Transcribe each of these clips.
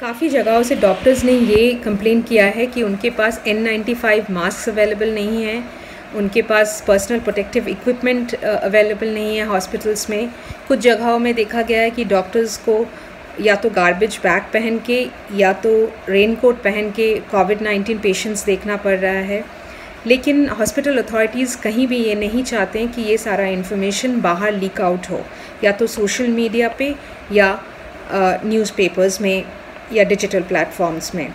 काफ़ी जगहों से डॉक्टर्स ने ये कंप्लेन किया है कि उनके पास N95 मास्क अवेलेबल नहीं है, उनके पास पर्सनल प्रोटेक्टिव इक्विपमेंट अवेलेबल नहीं है हॉस्पिटल्स में। कुछ जगहों में देखा गया है कि डॉक्टर्स को या तो गार्बेज बैग पहन के या तो रेन कोट पहन के COVID-19 पेशेंट्स देखना पड़ रहा है। लेकिन हॉस्पिटल अथॉरिटीज़ कहीं भी ये नहीं चाहते हैं कि ये सारा इन्फॉर्मेशन बाहर लीक आउट हो, या तो सोशल मीडिया पे या न्यूज़पेपर्स में या डिजिटल प्लेटफॉर्म्स में।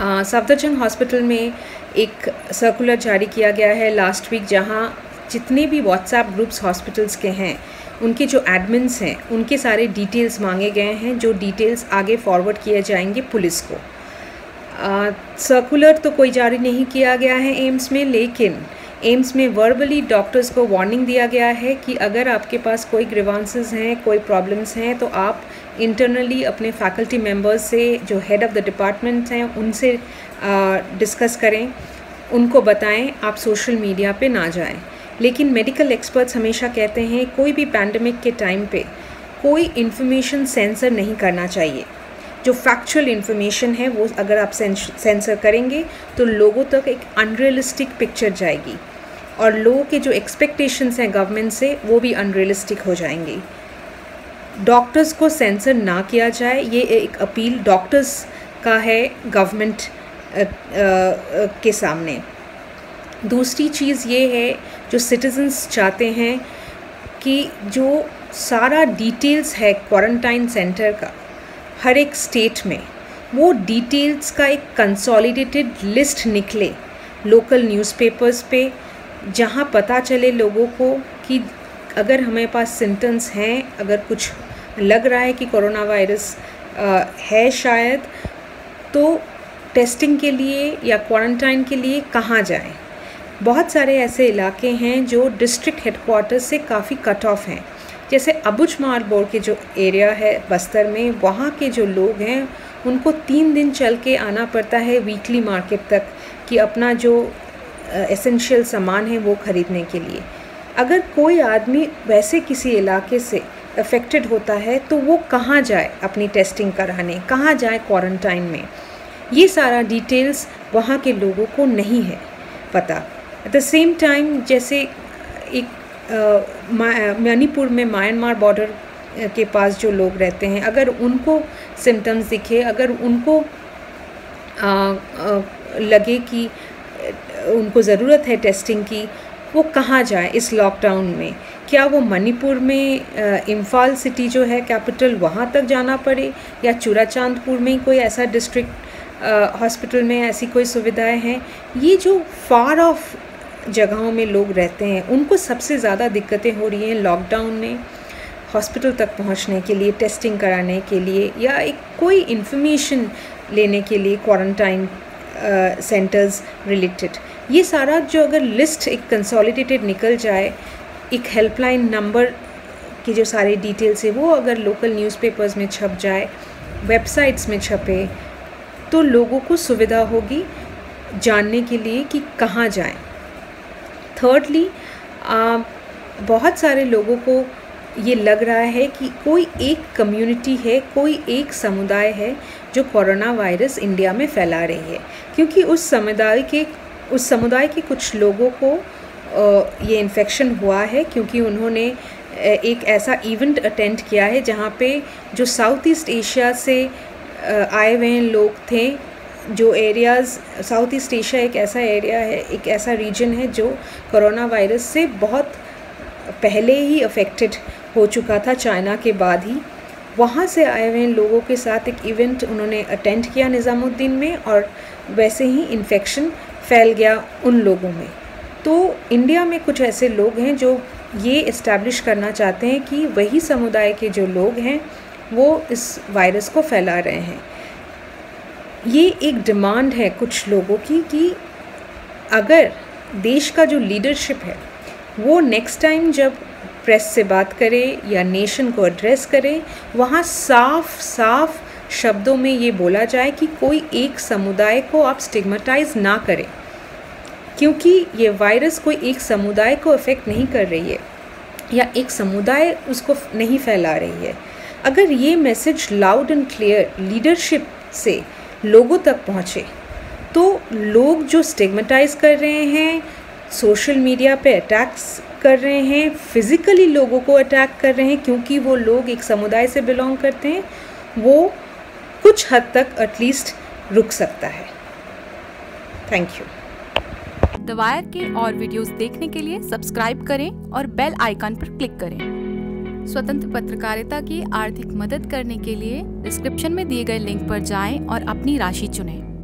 सफदरजंग हॉस्पिटल में एक सर्कुलर जारी किया गया है लास्ट वीक, जहां जितने भी व्हाट्सएप ग्रुप्स हॉस्पिटल्स के हैं उनके जो एडमिन्स हैं उनके सारे डिटेल्स मांगे गए हैं, जो डिटेल्स आगे फॉरवर्ड किए जाएंगे पुलिस को। सर्कुलर तो कोई जारी नहीं किया गया है एम्स में, लेकिन एम्स में वर्बली डॉक्टर्स को वार्निंग दिया गया है कि अगर आपके पास कोई ग्रीवांसेस हैं, कोई प्रॉब्लम्स हैं, तो आप इंटरनली अपने फैकल्टी मेंबर्स से, जो हेड ऑफ़ द डिपार्टमेंट हैं, उनसे डिस्कस करें, उनको बताएं, आप सोशल मीडिया पे ना जाएं। लेकिन मेडिकल एक्सपर्ट्स हमेशा कहते हैं कोई भी पैंडमिक के टाइम पे कोई इन्फॉर्मेशन सेंसर नहीं करना चाहिए। जो फैक्चुअल इन्फॉर्मेशन है वो अगर आप सेंसर करेंगे तो लोगों तक एक अनरियलिस्टिक पिक्चर जाएगी, और लोगों के जो एक्सपेक्टेशंस हैं गवर्नमेंट से वो भी अनरियलिस्टिक हो जाएंगी। डॉक्टर्स को सेंसर ना किया जाए, ये एक अपील डॉक्टर्स का है गवर्नमेंट के सामने। दूसरी चीज़ ये है जो सिटीजन्स चाहते हैं कि जो सारा डिटेल्स है क्वारंटाइन सेंटर का हर एक स्टेट में, वो डिटेल्स का एक कंसोलिडेटेड लिस्ट निकले लोकल न्यूज़पेपर्स पे, जहाँ पता चले लोगों को कि अगर हमारे पास सिम्टम्स हैं, अगर कुछ लग रहा है कि कोरोना वायरस है शायद, तो टेस्टिंग के लिए या क्वारंटाइन के लिए कहाँ जाएं। बहुत सारे ऐसे इलाके हैं जो डिस्ट्रिक्ट हेडक्वार्टर से काफ़ी कट ऑफ हैं, जैसे अबुज मार के जो एरिया है बस्तर में, वहाँ के जो लोग हैं उनको 3 दिन चल के आना पड़ता है वीकली मार्केट तक कि अपना जो एसेंशियल सामान है वो ख़रीदने के लिए। अगर कोई आदमी वैसे किसी इलाके से अफेक्टेड होता है तो वो कहाँ जाए अपनी टेस्टिंग कराने, कहाँ जाए क्वारंटाइन में, ये सारा डिटेल्स वहाँ के लोगों को नहीं है पता। एट द सेम टाइम, जैसे एक मणिपुर में म्यांमार बॉर्डर के पास जो लोग रहते हैं, अगर उनको सिम्टम्स दिखे, अगर उनको लगे कि उनको ज़रूरत है टेस्टिंग की, वो कहाँ जाए इस लॉकडाउन में? क्या वो मणिपुर में इम्फाल सिटी जो है कैपिटल, वहाँ तक जाना पड़े, या चूराचांदपुर में कोई ऐसा डिस्ट्रिक्ट हॉस्पिटल में ऐसी कोई सुविधाएं हैं? ये जो फार ऑफ जगहों में लोग रहते हैं उनको सबसे ज़्यादा दिक्कतें हो रही हैं लॉकडाउन में हॉस्पिटल तक पहुंचने के लिए, टेस्टिंग कराने के लिए, या एक कोई इन्फॉर्मेशन लेने के लिए क्वारंटाइन सेंटर्स रिलेटेड। ये सारा जो अगर लिस्ट एक कंसोलिडेटेड निकल जाए, एक हेल्पलाइन नंबर की जो सारे डिटेल्स है वो अगर लोकल न्यूज़पेपर्स में छप जाए, वेबसाइट्स में छपे, तो लोगों को सुविधा होगी जानने के लिए कि कहाँ जाएँ। थर्डली, बहुत सारे लोगों को ये लग रहा है कि कोई एक कम्युनिटी है, कोई एक समुदाय है जो कोरोना वायरस इंडिया में फैला रही है, क्योंकि उस समुदाय के कुछ लोगों को ये इन्फेक्शन हुआ है, क्योंकि उन्होंने एक ऐसा इवेंट अटेंड किया है जहाँ पे जो साउथ ईस्ट एशिया से आए हुए लोग थे। जो एरियाज़, साउथ ईस्ट एशिया एक ऐसा एरिया है, एक ऐसा रीजन है जो कोरोना वायरस से बहुत पहले ही अफेक्टेड हो चुका था, चाइना के बाद ही। वहाँ से आए हुए लोगों के साथ एक इवेंट उन्होंने अटेंड किया निज़ामुद्दीन में, और वैसे ही इन्फेक्शन फैल गया उन लोगों में। तो इंडिया में कुछ ऐसे लोग हैं जो ये इस्टेब्लिश करना चाहते हैं कि वही समुदाय के जो लोग हैं वो इस वायरस को फैला रहे हैं। ये एक डिमांड है कुछ लोगों की कि अगर देश का जो लीडरशिप है वो नेक्स्ट टाइम जब प्रेस से बात करे या नेशन को एड्रेस करे, वहाँ साफ साफ शब्दों में ये बोला जाए कि कोई एक समुदाय को आप स्टिग्मेटाइज ना करें, क्योंकि ये वायरस कोई एक समुदाय को अफेक्ट नहीं कर रही है या एक समुदाय उसको नहीं फैला रही है। अगर ये message loud and clear leadership से लोगों तक पहुँचे तो लोग जो स्टिग्मेटाइज कर रहे हैं, सोशल मीडिया पे अटैक्स कर रहे हैं, फिज़िकली लोगों को अटैक कर रहे हैं क्योंकि वो लोग एक समुदाय से बिलोंग करते हैं, वो कुछ हद तक एटलीस्ट रुक सकता है। Thank you. द वायर के और वीडियोस देखने के लिए सब्सक्राइब करें और बेल आइकन पर क्लिक करें। स्वतंत्र पत्रकारिता की आर्थिक मदद करने के लिए डिस्क्रिप्शन में दिए गए लिंक पर जाएं और अपनी राशि चुनें।